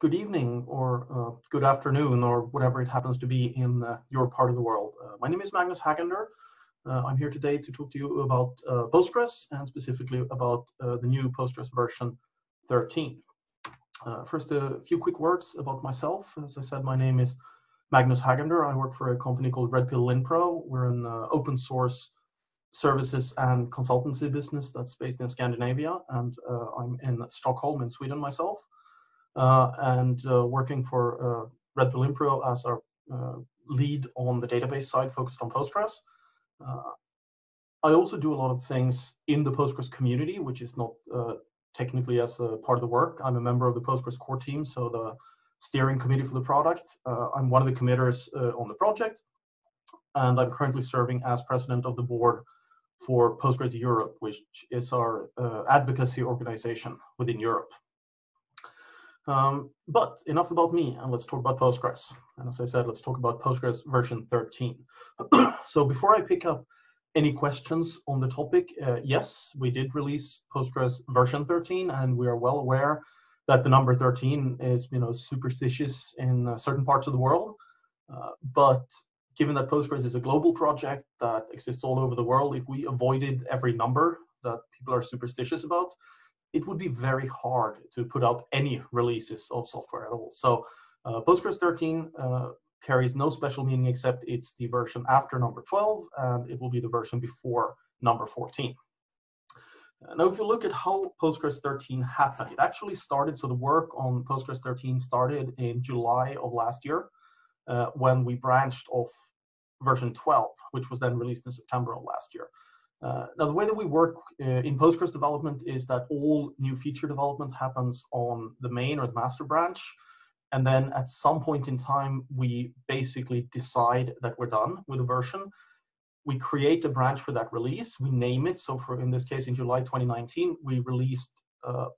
good evening or good afternoon or whatever it happens to be in your part of the world. My name is Magnus Hagander. I'm here today to talk to you about Postgres and specifically about the new Postgres version 13. First, a few quick words about myself. As I said, my name is Magnus Hagander. I work for a company called Red Pill Linpro. We're an open source services and consultancy business that's based in Scandinavia, and I'm in Stockholm in Sweden myself, and working for Red Pill Linpro as our lead on the database side focused on Postgres. I also do a lot of things in the Postgres community, which is not technically as a part of the work. I'm a member of the Postgres core team, so the steering committee for the product. I'm one of the committers on the project, and I'm currently serving as president of the board for Postgres Europe, which is our advocacy organization within Europe. But enough about me, and let's talk about Postgres. And as I said, let's talk about Postgres version 13. So before I pick up any questions on the topic, yes, we did release Postgres version 13, and we are well aware that the number 13 is, you know, superstitious in certain parts of the world. But given that Postgres is a global project that exists all over the world, if we avoided every number that people are superstitious about, it would be very hard to put out any releases of software at all. So Postgres 13 carries no special meaning except it's the version after number 12, and it will be the version before number 14. Now, if you look at how Postgres 13 happened, it actually started, so the work on Postgres 13 started in July of last year, when we branched off version 12, which was then released in September of last year. Now, the way that we work in Postgres development is that all new feature development happens on the main or the master branch, and then at some point in time, we basically decide that we're done with a version. We create a branch for that release, we name it, so for, in this case, in July 2019, we released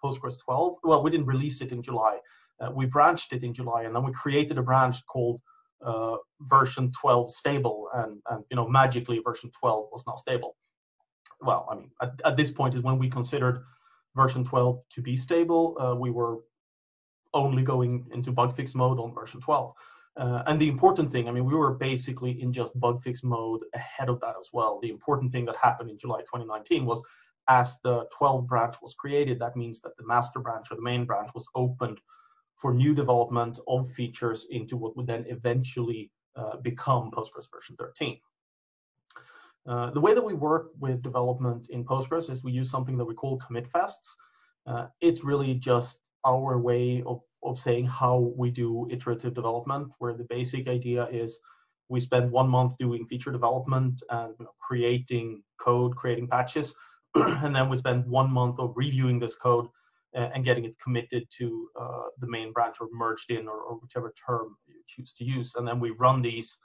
Postgres 12. Well, we didn't release it in July, we branched it in July, and then we created a branch called version 12 stable, and you know, magically version 12 was now stable. Well, I mean, at this point is when we considered version 12 to be stable. We were only going into bug fix mode on version 12. And the important thing, I mean, we were basically in just bug fix mode ahead of that as well. The important thing that happened in July 2019 was, as the 12 branch was created, that means that the master branch or the main branch was opened for new development of features into what would then eventually become Postgres version 13. The way that we work with development in Postgres is we use something that we call commit fasts. It's really just our way of saying how we do iterative development, where the basic idea is we spend 1 month doing feature development and, you know, creating code, creating patches, and then we spend 1 month of reviewing this code and getting it committed to the main branch or merged in, or whichever term you choose to use. And then we run these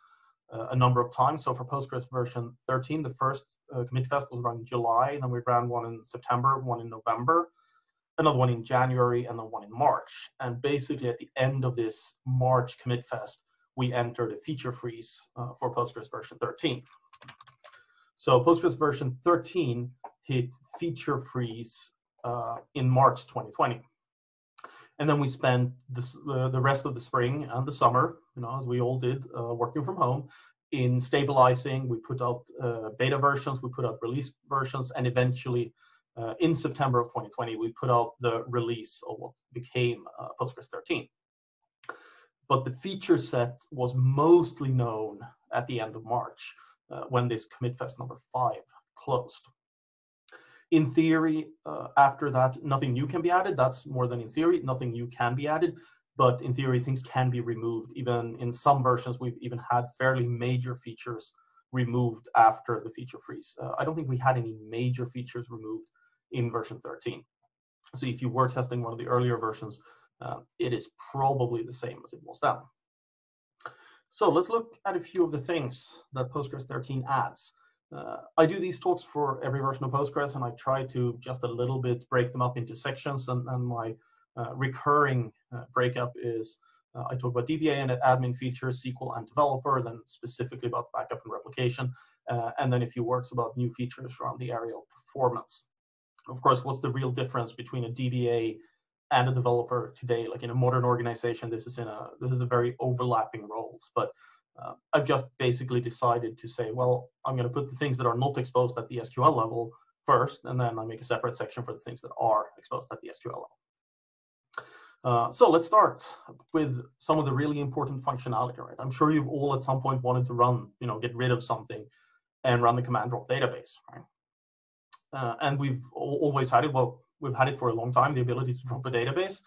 a number of times. So for Postgres version 13, the first commit fest was run in July, and then we ran one in September, one in November, another one in January, and then one in March. And basically at the end of this March commit fest, we entered a feature freeze for Postgres version 13. So Postgres version 13 hit feature freeze in March 2020, and then we spent this, the rest of the spring and the summer, you know, as we all did, working from home, in stabilizing. We put out beta versions, we put out release versions, and eventually, in September of 2020, we put out the release of what became Postgres 13. But the feature set was mostly known at the end of March, when this commit fest number 5 closed. In theory, after that, nothing new can be added. That's more than in theory, nothing new can be added. But in theory, things can be removed. Even in some versions, we've even had fairly major features removed after the feature freeze. I don't think we had any major features removed in version 13. So if you were testing one of the earlier versions, it is probably the same as it was then. So let's look at a few of the things that Postgres 13 adds. I do these talks for every version of Postgres, and I try to just a little bit break them up into sections, and my recurring breakup is I talk about DBA and admin features, SQL and developer, then specifically about backup and replication, and then a few words about new features around the area of performance. Of course, what's the real difference between a DBA and a developer today. Like in a modern organization, this is a very overlapping roles. But I've just basically decided to say, well, I'm going to put the things that are not exposed at the SQL level first, and then I make a separate section for the things that are exposed at the SQL level. So let's start with some of the really important functionality, right? I'm sure you've all at some point wanted to run, you know, get rid of something and run the command drop database, right? And we've always had it, well, we've had it for a long time, the ability to drop a database.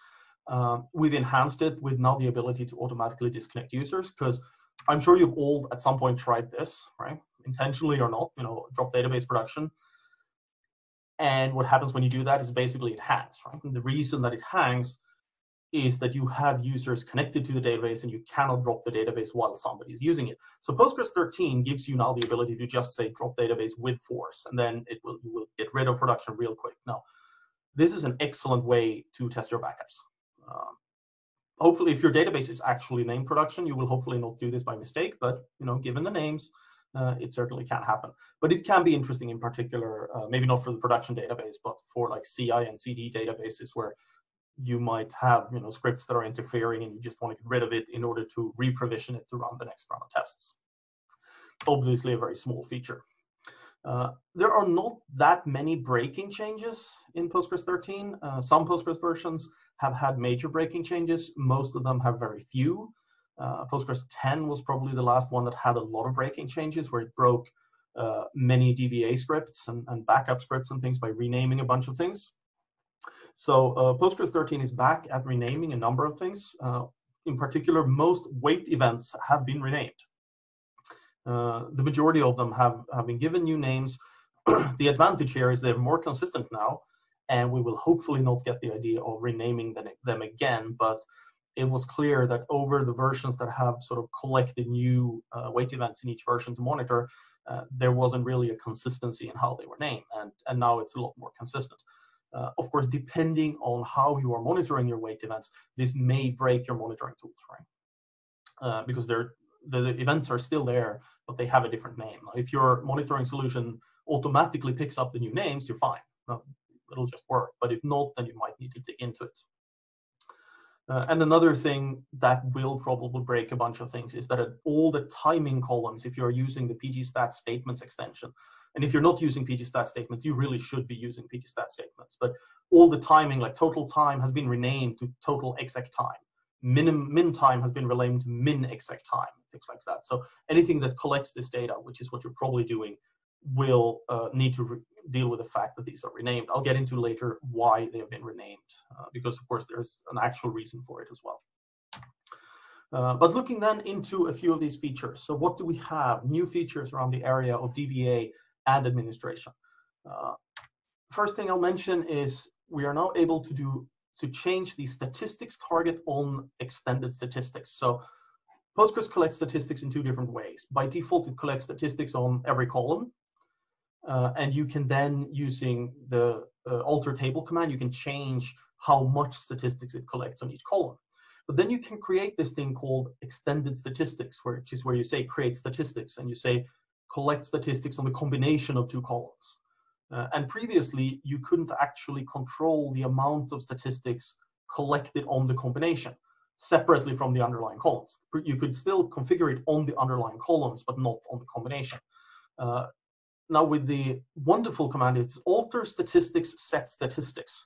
We've enhanced it with now the ability to automatically disconnect users, because I'm sure you've all at some point tried this, right? Intentionally or not, you know, drop database production. And what happens when you do that is basically it hangs, right? And the reason that it hangs is that you have users connected to the database and you cannot drop the database while somebody's using it. So Postgres 13 gives you now the ability to just say drop database with force, and then it will, you will get rid of production real quick. Now, this is an excellent way to test your backups. Hopefully, if your database is actually named production, you will hopefully not do this by mistake, but you know, given the names, it certainly can happen. But it can be interesting in particular, maybe not for the production database, but for like CI and CD databases where you might have, you know, scripts that are interfering and you just want to get rid of it in order to reprovision it to run the next round of tests. Obviously a very small feature. There are not that many breaking changes in Postgres 13. Some Postgres versions have had major breaking changes. Most of them have very few. Postgres 10 was probably the last one that had a lot of breaking changes, where it broke many DBA scripts and backup scripts and things by renaming a bunch of things. So Postgres 13 is back at renaming a number of things. In particular, most wait events have been renamed. The majority of them have been given new names. The advantage here is they're more consistent now, and we will hopefully not get the idea of renaming them again, but it was clear that over the versions that have sort of collected new wait events in each version to monitor, there wasn't really a consistency in how they were named, and now it's a lot more consistent. Of course, depending on how you are monitoring your wait events, this may break your monitoring tools, right? Because the events are still there, but they have a different name. If your monitoring solution automatically picks up the new names, you're fine. It'll just work. But if not, then you might need to dig into it. And another thing that will probably break a bunch of things is that all the timing columns, if you're using the pg_stat_statements extension, and if you're not using pg_stat_statements, you really should be using pg_stat_statements. But all the timing, like total time, has been renamed to total exec time. Min time has been renamed to min exec time, things like that. So anything that collects this data, which is what you're probably doing, will need to deal with the fact that these are renamed. I'll get into later why they have been renamed, because of course there's an actual reason for it as well. But looking then into a few of these features. So what do we have? New features around the area of DBA and administration. First thing I'll mention is we are now able to change the statistics target on extended statistics. So Postgres collects statistics in two different ways. By default, it collects statistics on every column, and you can then, using the alter table command, you can change how much statistics it collects on each column. But then you can create this thing called extended statistics, which is where you say create statistics, and you say collect statistics on the combination of two columns. And previously, you couldn't actually control the amount of statistics collected on the combination separately from the underlying columns. You could still configure it on the underlying columns, but not on the combination. Now, with the wonderful command, it's alter statistics, set statistics.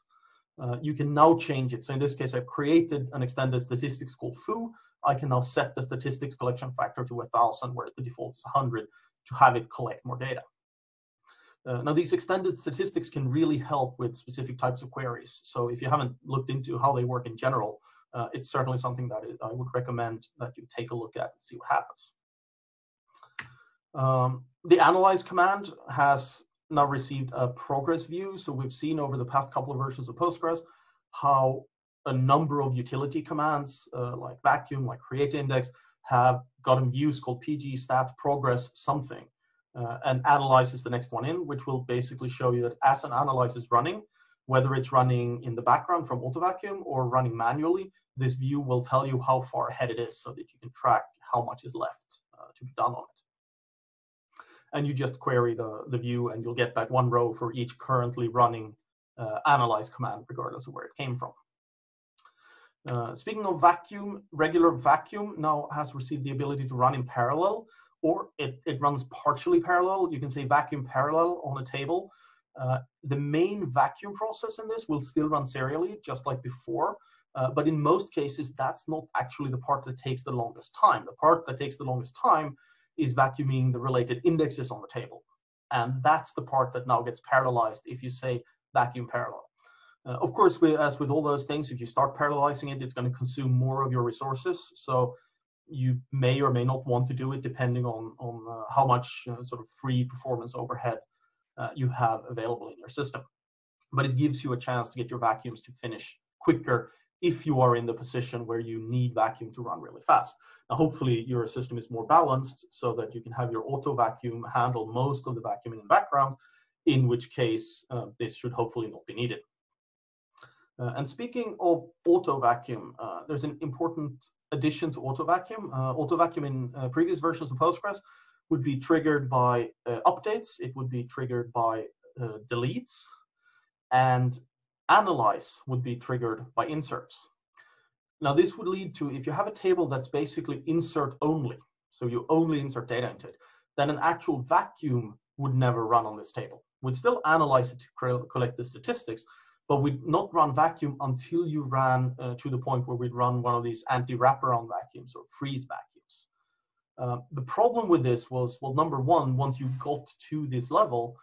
You can now change it. So in this case, I've created an extended statistics called foo. I can now set the statistics collection factor to 1,000, where the default is 100, to have it collect more data. Now, these extended statistics can really help with specific types of queries. So if you haven't looked into how they work in general, it's certainly something that I would recommend that you take a look at and see what happens. The analyze command has now received a progress view. So we've seen over the past couple of versions of Postgres how a number of utility commands like vacuum, like create index, have gotten views called pg_stat_progress something. And analyze is the next one in, which will basically show you that as an analyze is running, whether it's running in the background from AutoVacuum or running manually, this view will tell you how far ahead it is so that you can track how much is left to be done on it. And you just query the view and you'll get back one row for each currently running analyze command, regardless of where it came from. Speaking of vacuum, regular vacuum now has received the ability to run in parallel, or it runs partially parallel. You can say vacuum parallel on a table. The main vacuum process in this will still run serially, just like before. But in most cases, that's not actually the part that takes the longest time. The part that takes the longest time is vacuuming the related indexes on the table. And that's the part that now gets parallelized if you say vacuum parallel. Of course, as with all those things, if you start parallelizing it, it's going to consume more of your resources. So you may or may not want to do it, depending on how much sort of free performance overhead you have available in your system. But it gives you a chance to get your vacuums to finish quicker if you are in the position where you need vacuum to run really fast. Now, hopefully your system is more balanced so that you can have your auto vacuum handle most of the vacuuming in the background, in which case this should hopefully not be needed. And speaking of auto vacuum, there's an important addition to auto vacuum. Auto vacuum in previous versions of Postgres would be triggered by updates. It would be triggered by deletes, and analyze would be triggered by inserts. Now this would lead to, if you have a table that's basically insert only, so you only insert data into it, then an actual vacuum would never run on this table. We'd still analyze it to collect the statistics, but we'd not run vacuum until you ran to the point where we'd run one of these anti-wraparound vacuums or freeze vacuums. The problem with this was, well, number one, once you got to this level,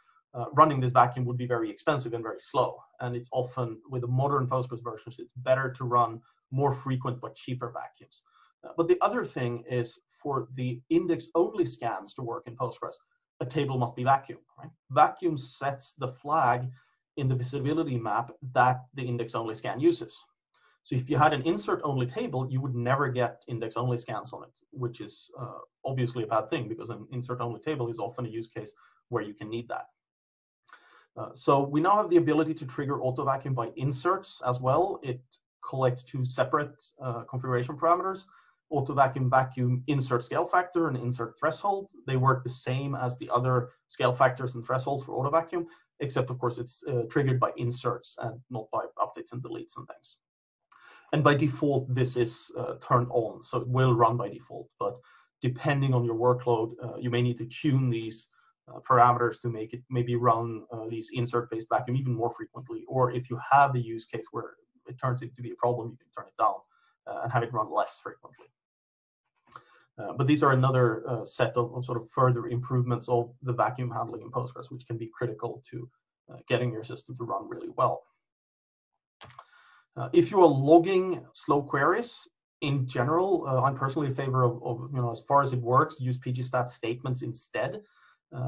running this vacuum would be very expensive and very slow. And it's often, with the modern Postgres versions, it's better to run more frequent but cheaper vacuums. But the other thing is, for the index-only scans to work in Postgres, a table must be vacuumed. Right? Vacuum sets the flag in the visibility map that the index-only scan uses. So if you had an insert-only table, you would never get index-only scans on it, which is obviously a bad thing, because an insert-only table is often a use case where you can need that. So we now have the ability to trigger auto vacuum by inserts as well. It collects two separate configuration parameters: auto vacuum, vacuum, insert scale factor, and insert threshold. They work the same as the other scale factors and thresholds for auto vacuum, except of course it's triggered by inserts and not by updates and deletes and things. And by default, this is turned on, so it will run by default. But depending on your workload, you may need to tune these parameters to make it maybe run these insert-based vacuum even more frequently, or if you have the use case where it turns into be a problem, you can turn it down and have it run less frequently. But these are another set of sort of further improvements of the vacuum handling in Postgres, which can be critical to getting your system to run really well. If you are logging slow queries, in general, I'm personally in favor of, you know, as far as it works, use pg_stat_statements instead.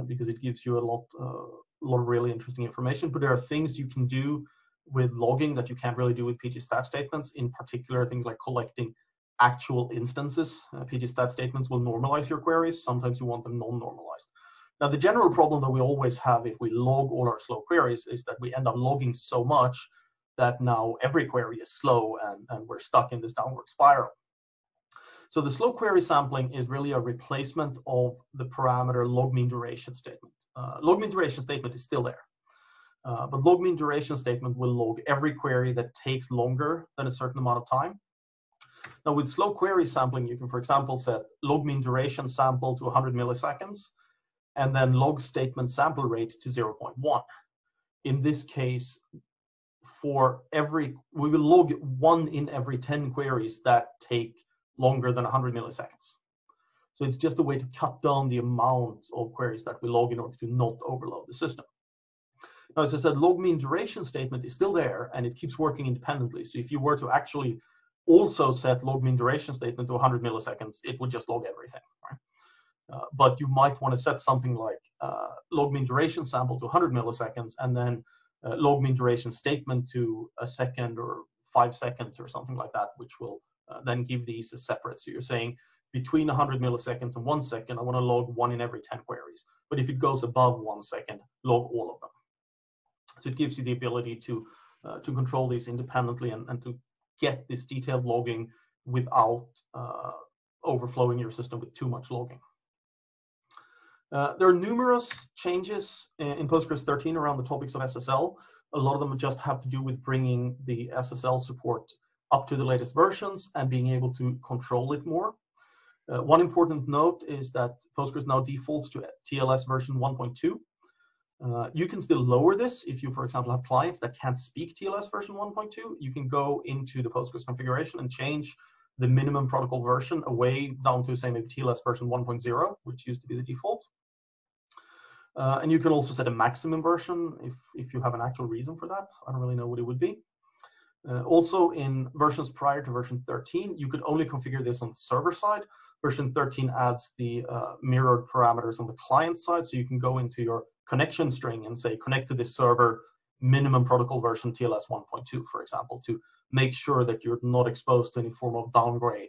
Because it gives you a lot of really interesting information. But there are things you can do with logging that you can't really do with pg_stat_statements, in particular things like collecting actual instances. Pg_stat_statements will normalize your queries. Sometimes you want them non-normalized. Now, the general problem that we always have if we log all our slow queries is that we end up logging so much that now every query is slow, and we're stuck in this downward spiral. So the slow query sampling is really a replacement of the parameter log mean duration statement. Log mean duration statement is still there, but log mean duration statement will log every query that takes longer than a certain amount of time. Now with slow query sampling, you can, for example, set log mean duration sample to 100 milliseconds, and then log statement sample rate to 0.1. In this case, we will log 1 in every 10 queries that take longer than 100 milliseconds. So it's just a way to cut down the amount of queries that we log in order to not overload the system. Now, as I said, log mean duration statement is still there, and it keeps working independently. So if you were to actually also set log mean duration statement to 100 milliseconds, it would just log everything. Right? But you might want to set something like log mean duration sample to 100 milliseconds, and then log mean duration statement to 1 second or 5 seconds or something like that, which will then give these as separate. So you're saying between 100 milliseconds and 1 second, I want to log 1 in every 10 queries. But if it goes above 1 second, log all of them. So it gives you the ability to control these independently and to get this detailed logging without overflowing your system with too much logging. There are numerous changes in Postgres 13 around the topics of SSL. A lot of them just have to do with bringing the SSL support up to the latest versions and being able to control it more. One important note is that Postgres now defaults to TLS version 1.2. You can still lower this if you, for example, have clients that can't speak TLS version 1.2. You can go into the Postgres configuration and change the minimum protocol version away down to, say, maybe TLS version 1.0, which used to be the default. And you can also set a maximum version if you have an actual reason for that. I don't really know what it would be. Also, in versions prior to version 13, you could only configure this on the server side. Version 13 adds the mirrored parameters on the client side, so you can go into your connection string and say connect to this server minimum protocol version TLS 1.2, for example, to make sure that you're not exposed to any form of downgrade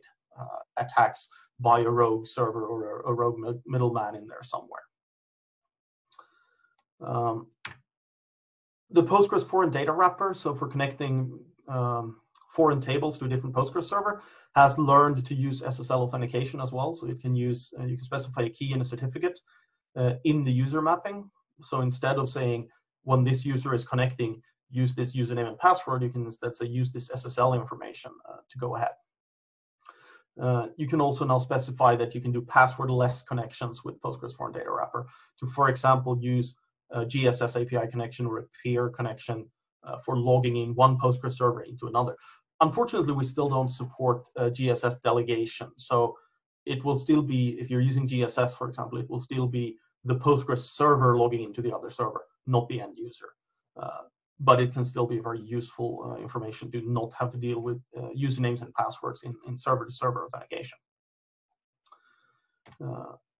attacks by a rogue server or a rogue middleman in there somewhere. The Postgres foreign data wrapper, so for connecting foreign tables to a different Postgres server, has learned to use SSL authentication as well. So it can use, you can specify a key and a certificate in the user mapping. So instead of saying, when this user is connecting, use this username and password, you can instead say, use this SSL information to go ahead. You can also now specify that you can do password-less connections with Postgres foreign data wrapper to, for example, use a GSS API connection or a peer connection for logging in one Postgres server into another. Unfortunately, we still don't support GSS delegation. So it will still be, if you're using GSS, for example, it will still be the Postgres server logging into the other server, not the end user. But it can still be very useful information to not have to deal with usernames and passwords in server-to-server authentication.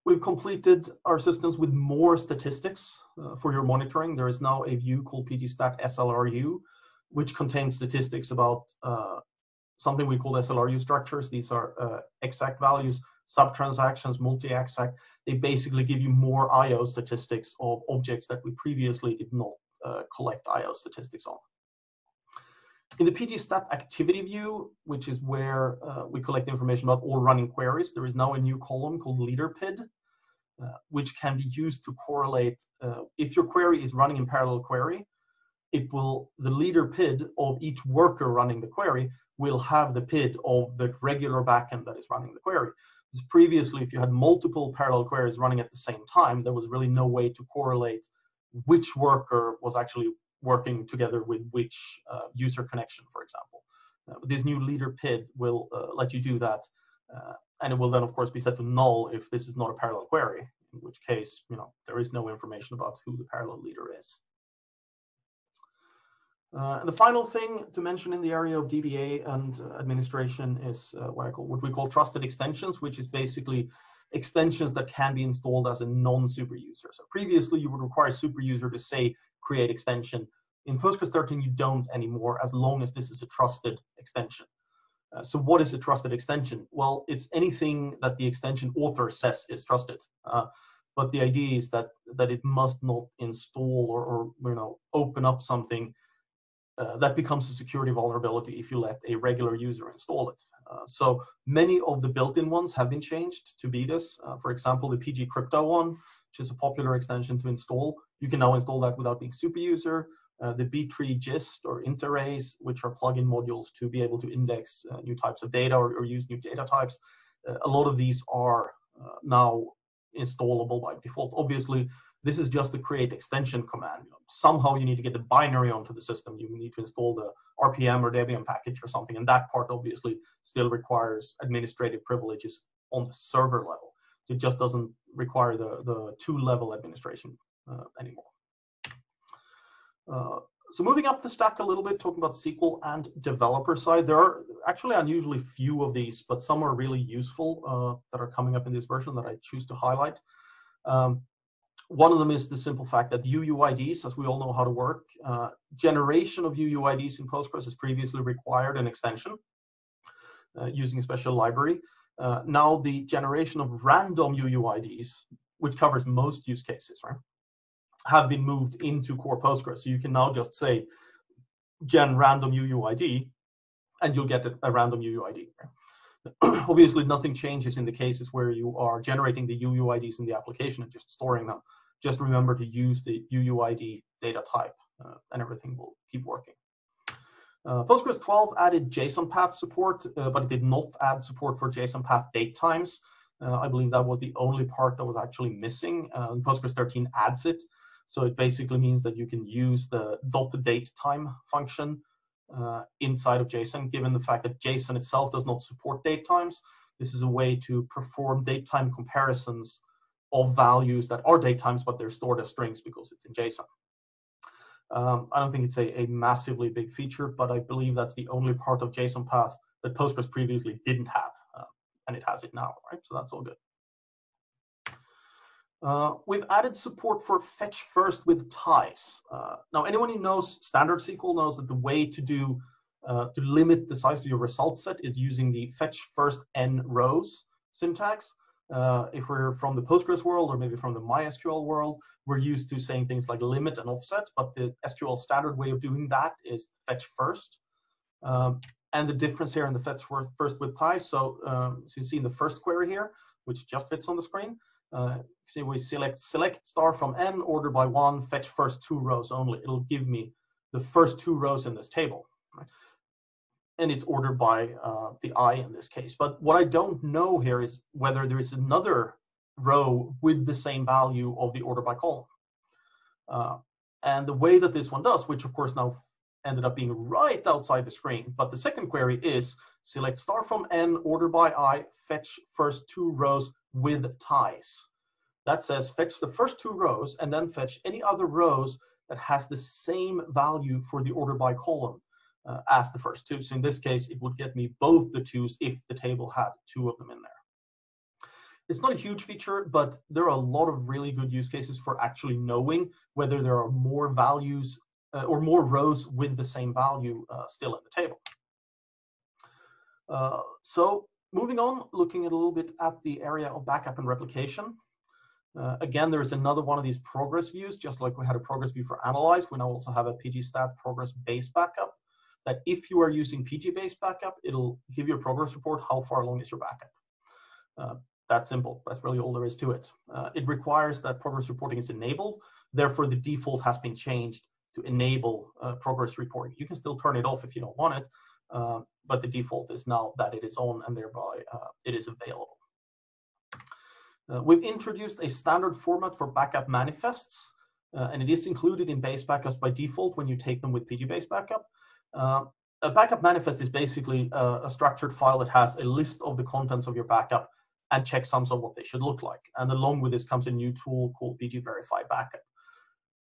We've completed our systems with more statistics for your monitoring. There is now a view called pg_stat_slru, which contains statistics about something we call SLRU structures. These are exact values, subtransactions, multi-exact. They basically give you more IO statistics of objects that we previously did not collect IO statistics on. In the pg_stat activity view, which is where we collect information about all running queries, there is now a new column called leader PID, which can be used to correlate if your query is running in parallel query. It will, the leader PID of each worker running the query will have the PID of the regular backend that is running the query. Because previously, if you had multiple parallel queries running at the same time, there was really no way to correlate which worker was actually working together with which user connection, for example. This new leader PID will let you do that, and it will then, of course, be set to null if this is not a parallel query, in which case, you know, there is no information about who the parallel leader is. And the final thing to mention in the area of DBA and administration is what we call trusted extensions, which is basically extensions that can be installed as a non-super user. So previously, you would require a super user to say, create extension. In Postgres 13, you don't anymore, as long as this is a trusted extension. So what is a trusted extension? Well, it's anything that the extension author says is trusted. But the idea is that it must not install or you know, open up something that becomes a security vulnerability if you let a regular user install it. So many of the built-in ones have been changed to be this. For example, the PG Crypto one, which is a popular extension to install. You can now install that without being super user. The B3 GIST or interarrays, which are plugin modules to be able to index new types of data or use new data types. A lot of these are now installable by default. Obviously, this is just the create extension command. You know, somehow you need to get the binary onto the system. You need to install the RPM or Debian package or something. And that part obviously still requires administrative privileges on the server level. It just doesn't require the two-level administration anymore. So moving up the stack a little bit, talking about SQL and developer side, there are actually unusually few of these, but some are really useful that are coming up in this version that I choose to highlight. One of them is the simple fact that UUIDs, as we all know how to work, generation of UUIDs in Postgres has previously required an extension using a special library. Now the generation of random UUIDs, which covers most use cases, right, have been moved into core Postgres. So you can now just say gen random UUID, and you'll get a random UUID. Obviously, nothing changes in the cases where you are generating the UUIDs in the application and just storing them. Just remember to use the UUID data type, and everything will keep working. Postgres 12 added JSON path support, but it did not add support for JSON path date times. I believe that was the only part that was actually missing. Postgres 13 adds it. So it basically means that you can use the .datetime function inside of JSON. Given the fact that JSON itself does not support date times, this is a way to perform date time comparisons of values that are date times, but they're stored as strings because it's in JSON. I don't think it's a massively big feature, but I believe that's the only part of JSON path that Postgres previously didn't have, and it has it now, right? So that's all good. We've added support for fetch first with ties. Now, anyone who knows standard SQL knows that the way to do to limit the size of your result set is using the fetch first n rows syntax. If we're from the Postgres world or maybe from the MySQL world, we're used to saying things like limit and offset, but the SQL standard way of doing that is fetch first. And the difference here in the fetch first with ties, so you see in the first query here, which just fits on the screen, see we select star from n, order by 1, fetch first 2 rows only. It'll give me the first 2 rows in this table, right? And it's ordered by the I in this case. But what I don't know here is whether there is another row with the same value of the order by column. And the way that this one does, which of course now ended up being right outside the screen, but the second query is select star from n, order by I, fetch first 2 rows with ties. That says fetch the first 2 rows and then fetch any other rows that has the same value for the order by column as the first 2. So in this case, it would get me both the 2s if the table had 2 of them in there. It's not a huge feature, but there are a lot of really good use cases for actually knowing whether there are more values or more rows with the same value still in the table. So moving on, looking a little bit at the area of backup and replication. Again, there is another one of these progress views. Just like we had a progress view for analyze, we now also have a pg_stat_progress_basebackup. That if you are using pg_basebackup, it'll give you a progress report, how far along is your backup. That's simple. That's really all there is to it. It requires that progress reporting is enabled. Therefore, the default has been changed to enable progress reporting. You can still turn it off if you don't want it, but the default is now that it is on and thereby it is available. We've introduced a standard format for backup manifests, and it is included in base backups by default when you take them with pg_basebackup. A backup manifest is basically a structured file that has a list of the contents of your backup and checksums of what they should look like. And along with this comes a new tool called pg_verify_backup.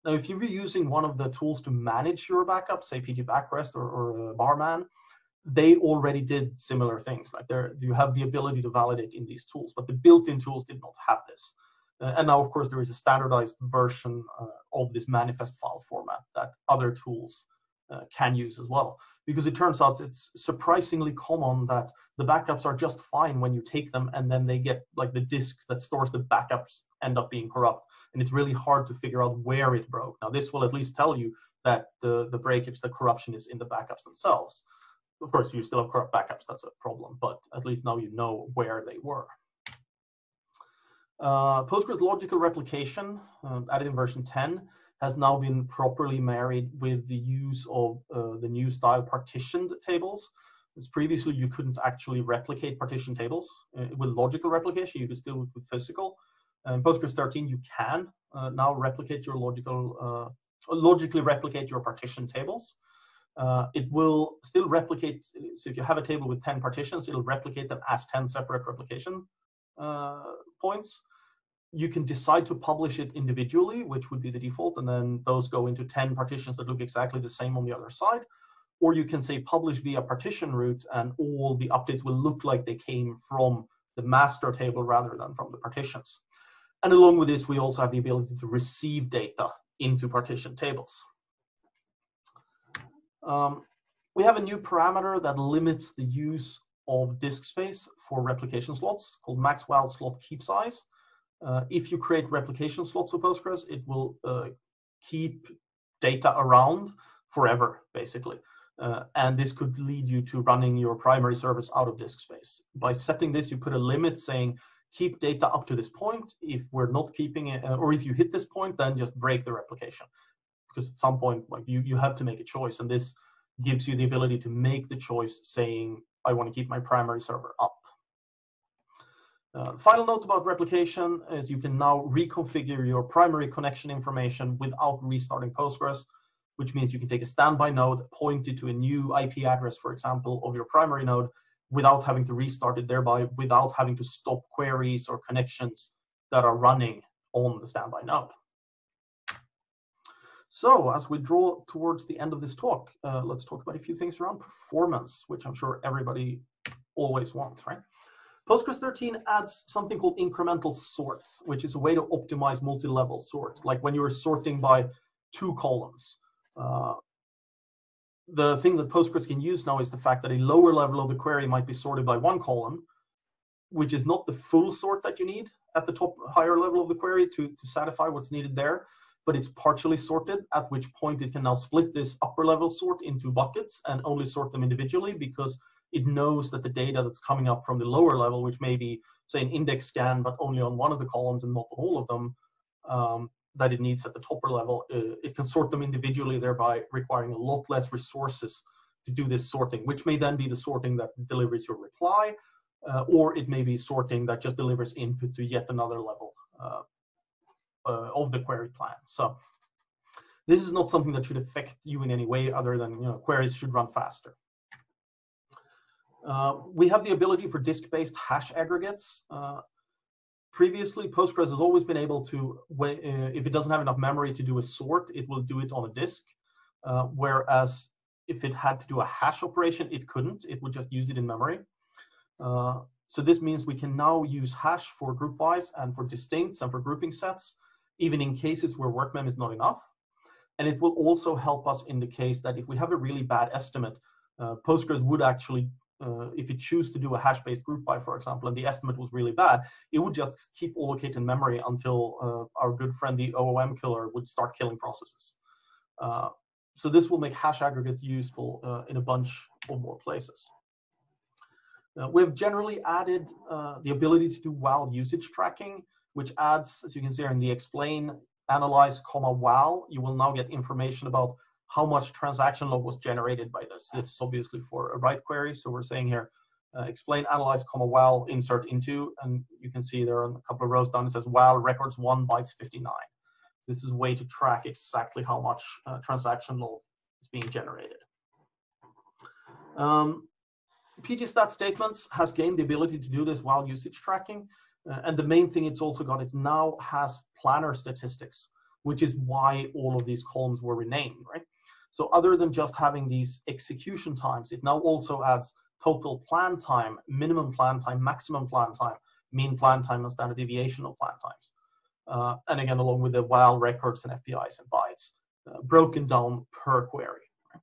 Now, if you're using one of the tools to manage your backup, say pg_backrest or barman, they already did similar things. Like you have the ability to validate in these tools, but the built-in tools did not have this. And now, of course, there is a standardized version of this manifest file format that other tools can use as well, because it turns out it's surprisingly common that the backups are just fine when you take them, and then they get like the disk that stores the backups end up being corrupt, and it's really hard to figure out where it broke. Now this will at least tell you that the breakage, the corruption is in the backups themselves. Of course, you still have corrupt backups, that's a problem, but at least now you know where they were. Postgres logical replication added in version 10 has now been properly married with the use of the new style partitioned tables. As previously, you couldn't actually replicate partition tables. With logical replication, you could still with physical. In Postgres 13, you can now replicate your logically replicate your partition tables. It will still replicate, so if you have a table with 10 partitions, it'll replicate them as 10 separate replication points. You can decide to publish it individually, which would be the default, and then those go into 10 partitions that look exactly the same on the other side. Or you can say publish via partition route, and all the updates will look like they came from the master table rather than from the partitions. And along with this, we also have the ability to receive data into partition tables. We have a new parameter that limits the use of disk space for replication slots called max wild slot keep size. If you create replication slots of Postgres, it will keep data around forever, basically. And this could lead you to running your primary service out of disk space. By setting this, you put a limit saying, keep data up to this point. If we're not keeping it, or if you hit this point, then just break the replication. Because at some point, like you have to make a choice. And this gives you the ability to make the choice saying, I want to keep my primary server up. Final note about replication is you can now reconfigure your primary connection information without restarting Postgres, which means you can take a standby node, point it to a new IP address, for example, of your primary node without having to restart it, thereby without having to stop queries or connections that are running on the standby node. So as we draw towards the end of this talk, let's talk about a few things around performance, which I'm sure everybody always wants, right? Postgres 13 adds something called incremental sort, which is a way to optimize multi-level sort, like when you were sorting by two columns. The thing that Postgres can use now is the fact that a lower level of the query might be sorted by one column, which is not the full sort that you need at the top higher level of the query to satisfy what's needed there, but it's partially sorted, at which point it can now split this upper level sort into buckets and only sort them individually, because it knows that the data that's coming up from the lower level, which may be, say, an index scan, but only on one of the columns and not all of them, that it needs at the topper level, it can sort them individually, thereby requiring a lot less resources to do this sorting, which may then be the sorting that delivers your reply, or it may be sorting that just delivers input to yet another level of the query plan. So this is not something that should affect you in any way, other than, you know, queries should run faster. We have the ability for disk-based hash aggregates. Previously, Postgres has always been able to, if it doesn't have enough memory to do a sort, it will do it on a disk. Whereas if it had to do a hash operation, it couldn't. It would just use it in memory. So this means we can now use hash for group-wise and for distincts and for grouping sets, even in cases where workmem is not enough. And it will also help us in the case that if we have a really bad estimate, Postgres would actually, if you choose to do a hash-based group by, for example, and the estimate was really bad, it would just keep allocated in memory until our good friend, the OOM killer, would start killing processes. So this will make hash aggregates useful in a bunch of more places. We've generally added the ability to do WAL usage tracking, which adds, as you can see here in the explain, analyze, comma, WAL. You will now get information about how much transaction log was generated by this. This is obviously for a write query. So we're saying here, explain, analyze, comma, WAL, insert into, and you can see there are a couple of rows down, it says WAL records 1 bytes 59. This is a way to track exactly how much transaction log is being generated. Pg_stat statements has gained the ability to do this WAL usage tracking. And the main thing it's also got, it now has planner statistics, which is why all of these columns were renamed, right? So other than just having these execution times, it now also adds total plan time, minimum plan time, maximum plan time, mean plan time, and standard deviation of plan times. And again, along with the WAL records and FPIs and bytes, broken down per query. Right?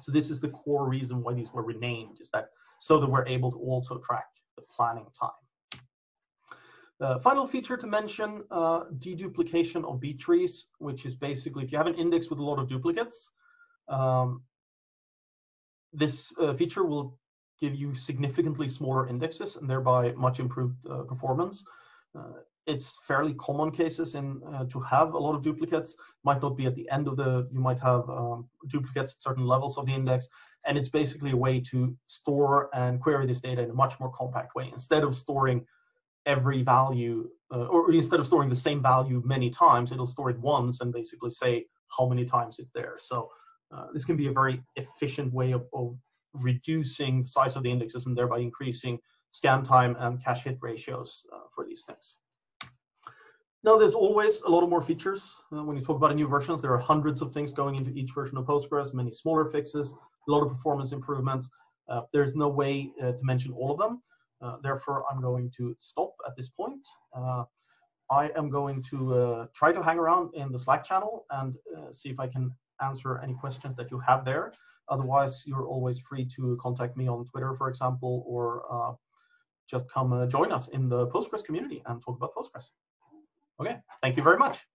So this is the core reason why these were renamed, is that so that we're able to also track the planning time. Final feature to mention, deduplication of B-trees, which is basically if you have an index with a lot of duplicates, this feature will give you significantly smaller indexes and thereby much improved performance. It's fairly common cases in to have a lot of duplicates. Might not be at the end of the, you might have duplicates at certain levels of the index, and it's basically a way to store and query this data in a much more compact way, instead of storing every value, or instead of storing the same value many times, it'll store it once and basically say how many times it's there. So this can be a very efficient way of reducing the size of the indexes and thereby increasing scan time and cache hit ratios for these things. Now, there's always a lot of more features. When you talk about new versions, there are hundreds of things going into each version of Postgres, many smaller fixes, a lot of performance improvements. There's no way to mention all of them. Therefore, I'm going to stop at this point. I am going to try to hang around in the Slack channel and see if I can answer any questions that you have there. Otherwise, you're always free to contact me on Twitter, for example, or just come join us in the Postgres community and talk about Postgres. Okay, thank you very much.